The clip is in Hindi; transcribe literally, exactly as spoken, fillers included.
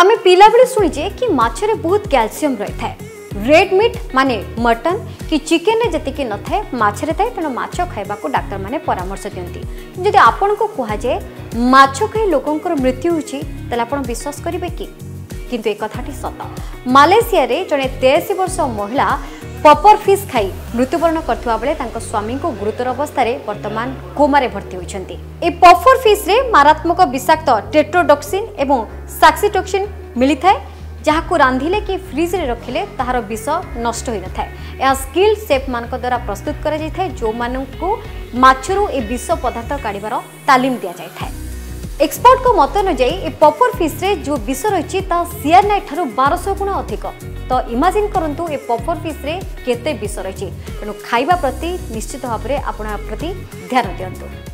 आमे पीला बेले सुनिजे कि माछरे बहुत कैल्शियम रही थाए। रेड मीट माने मटन कि चिकेन जतिकि न थाए माछरे थाए, तेणु माछ खाइबा को डाक्टर माने परामर्श दियंती। यदि आपण को कहा जाए माछ खाई लोकंकर मृत्यु होछि तले आपण विश्वास करिवे कि? किंतु एक कथाटी सत। मलेशिया रे जने तेयासी वर्ष महिला पपर फिश खाई मृत्युवरण करथुवा बेले तांको स्वामी को गुरुतर अवस्था रे वर्तमान कोमारे भर्ती होइछन्ती। ए पपर फिश रे मारात्मक विषाक्त टेट्रोडॉक्सिन एवं साक्सिटॉक्सिन मिली थाए, जहाको रांधिले कि फ्रिज रे रखिले ताहार विष नष्ट होई न थाए। या स्किल सेफ मानक द्वारा प्रस्तुत करा जाय थाए, जो माननकु माछरु ए विष पदार्थ काढिबार तालीम दिया जाय थाए। एक्सपर्ट को मत अनुजाई ए पपर फिश रे जो विष रही सीआरनाइ ठारू बारह सौ गुण अधिक। तो इमाजिन करंतु ए पपर फिश रे केते विष रही। तेणु खाइबा प्रति निश्चित भाव में आपण प्रति ध्यान दियंतु।